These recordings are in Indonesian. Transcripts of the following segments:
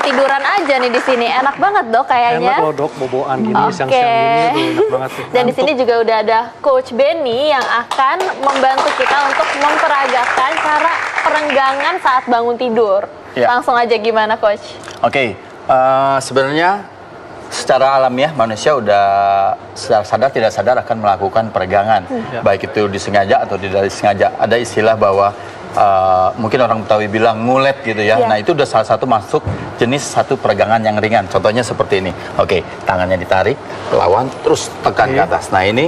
udah tiduran aja nih di sini. Enak banget dok kayaknya. Enak loh dok, boboan gini, siang-siang gini enak banget. Dan di sini juga udah ada Coach Benny yang akan membantu kita untuk memperagakan cara perenggangan saat bangun tidur. Ya. Langsung aja gimana Coach? Oke, sebenarnya secara alamiah manusia udah secara sadar tidak sadar akan melakukan peregangan. Baik itu disengaja atau tidak disengaja. Ada istilah bahwa mungkin orang Betawi bilang ngulet gitu ya. Nah itu udah salah satu masuk jenis satu peregangan yang ringan. Contohnya seperti ini. Oke, tangannya ditarik, lawan terus tekan ke atas. Nah ini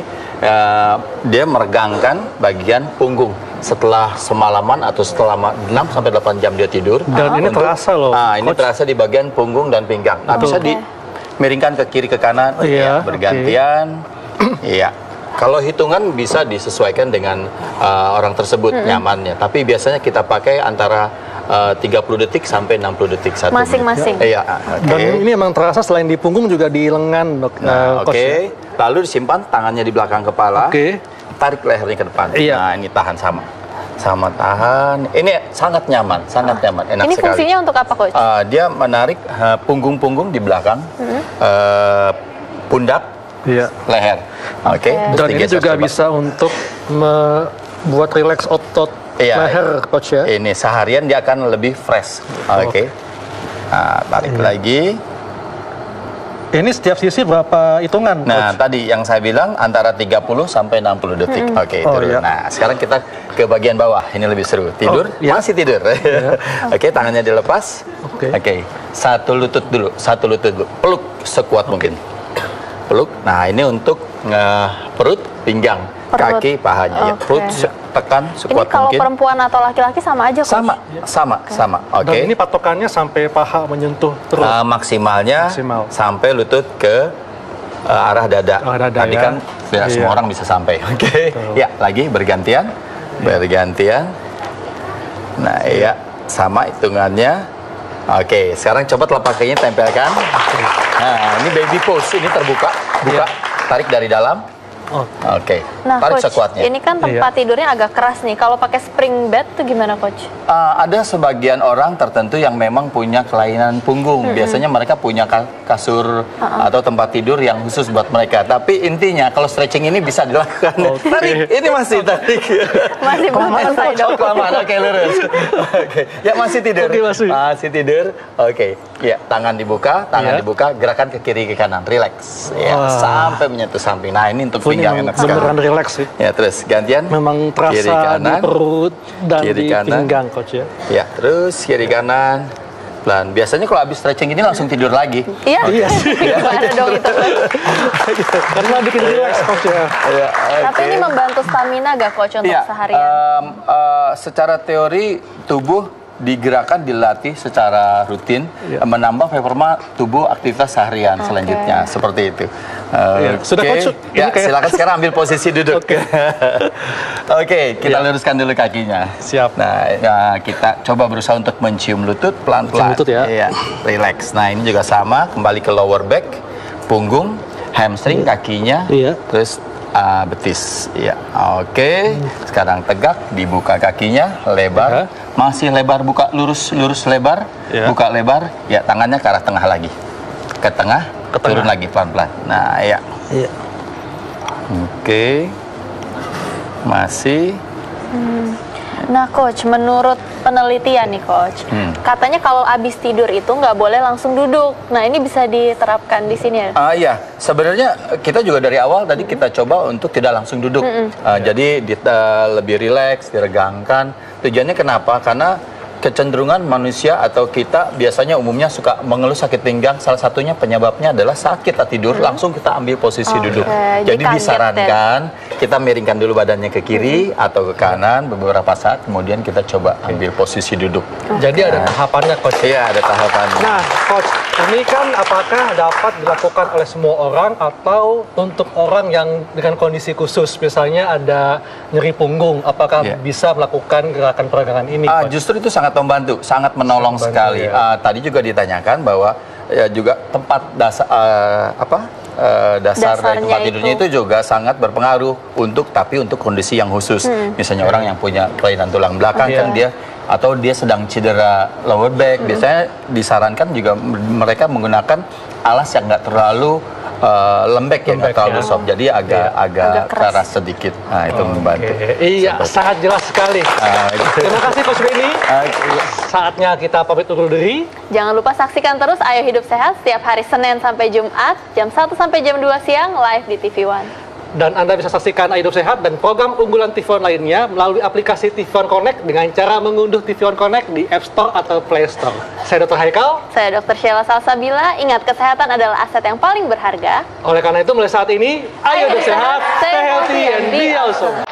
dia meregangkan bagian punggung. Setelah semalaman atau setelah 6-8 jam dia tidur. Dan ini terasa loh. Nah ini terasa di bagian punggung dan pinggang. Nah bisa dimiringkan ke kiri ke kanan. Iya, bergantian. Iya. Kalau hitungan bisa disesuaikan dengan orang tersebut nyamannya. Tapi biasanya kita pakai antara 30 detik sampai 60 detik satu masing-masing. Iya. Dan ini emang terasa selain di punggung juga di lengan dok. Nah, lalu disimpan tangannya di belakang kepala. Tarik lehernya ke depan. Nah ini tahan sama tahan. Ini sangat nyaman, enak ini sekali. Ini fungsinya untuk apa Coach? Dia menarik punggung-punggung di belakang, pundak, leher. Oke. Dan ini juga bisa untuk membuat rileks otot leher Coach ya. Ini seharian dia akan lebih fresh. Oke. Nah, tarik lagi. Ini setiap sisi berapa hitungan? Nah, Coach? Tadi yang saya bilang antara 30 sampai 60 detik. Oke, nah sekarang kita ke bagian bawah. Ini lebih seru. Tidur? Masih tidur. Oke, tangannya dilepas. Oke, satu lutut dulu. Peluk sekuat mungkin. Peluk. Nah, ini untuk perut, pinggang, kaki, pahanya. Perut tekan sekuat mungkin. Ini kalau perempuan atau laki-laki sama aja? Sama. Oke. Ini patokannya sampai paha menyentuh terus. Maksimalnya sampai lutut ke arah dada. Tadi kan tidak semua orang bisa sampai. Ya, lagi bergantian, Nah, ya sama hitungannya. Oke, sekarang coba telapak kakinya tempelkan. Nah, ini baby pose, ini terbuka, buka, tarik dari dalam. Nah, tarik Coach, sekuatnya. Ini kan tempat tidurnya agak keras nih. Kalau pakai spring bed tuh gimana Coach? Ada sebagian orang tertentu yang memang punya kelainan punggung. Biasanya mereka punya kasur atau tempat tidur yang khusus buat mereka. Tapi intinya kalau stretching ini bisa dilakukan. Tarik, ini masih tarik. Masih belum selesai dong. Oke, lurus. Ya masih tidur. Masih tidur. Ya, tangan dibuka, gerakan ke kiri ke kanan, relax. Ya, sampai menyentuh samping. Nah, ini untuk beneran rileks sih. Ya, terus gantian. Memang terasa kiri kanan, di perut dan kiri di pinggang Coach ya. Ya, terus kiri kanan. Dan biasanya kalau habis stretching ini langsung tidur lagi. Iya. Gimana dong itu? Karena bikin rileks Coach ya. Tapi ini membantu stamina gak Coach untuk seharian? Secara teori tubuh digerakkan, dilatih secara rutin, menambah performa tubuh aktivitas seharian selanjutnya, seperti itu. Sudah Coach, ya, silakan sekarang ambil posisi duduk. Kita luruskan dulu kakinya. Siap. Nah, kita coba berusaha untuk mencium lutut pelan-pelan. Relax. Nah, ini juga sama, kembali ke lower back, punggung, hamstring, kakinya, terus betis. Sekarang tegak, dibuka kakinya, lebar, masih lebar, buka lurus, lebar, buka lebar, tangannya ke arah tengah lagi, ke tengah, turun lagi pelan-pelan. Nah, masih. Nah Coach, menurut penelitian nih Coach, katanya kalau abis tidur itu nggak boleh langsung duduk. Nah ini bisa diterapkan di sini ya? Iya, sebenarnya kita juga dari awal tadi kita coba untuk tidak langsung duduk. Jadi lebih rileks, diregangkan. Tujuannya kenapa? Karena kecenderungan manusia atau kita biasanya umumnya suka mengeluh sakit pinggang. Salah satunya penyebabnya adalah saat kita tidur langsung kita ambil posisi duduk. Jadi disarankan kita miringkan dulu badannya ke kiri atau ke kanan beberapa saat, kemudian kita coba ambil posisi duduk. Jadi ada tahapannya Coach. Iya, ada tahapannya. Nah Coach, ini kan apakah dapat dilakukan oleh semua orang atau untuk orang yang dengan kondisi khusus, misalnya ada nyeri punggung, apakah bisa melakukan gerakan peregangan ini Coach? Justru itu sangat membantu, sangat menolong sekali. Tadi juga ditanyakan bahwa juga tempat dasar dari tempat tidurnya itu juga sangat berpengaruh untuk kondisi yang khusus. Misalnya orang yang punya kelainan tulang belakang kan dia atau dia sedang cedera lower back, biasanya disarankan juga mereka menggunakan alas yang nggak terlalu lembek, ya, nggak terlalu soft, jadi agak keras sedikit. Nah, itu membantu. Iya, sangat jelas sekali. Terima kasih Coach Benny. Saatnya kita pamit undur diri. Jangan lupa saksikan terus Ayo Hidup Sehat setiap hari Senin sampai Jumat jam 1 sampai jam 2 siang live di TV One. Dan Anda bisa saksikan Ayo Hidup Sehat dan program unggulan TV One lainnya melalui aplikasi TV One Connect dengan cara mengunduh TV One Connect di App Store atau Play Store. Saya Dr. Haikal. Saya Dr. Sheila Salsabila. Ingat, kesehatan adalah aset yang paling berharga. Oleh karena itu, mulai saat ini, Ayo Hidup Sehat, stay healthy and be awesome.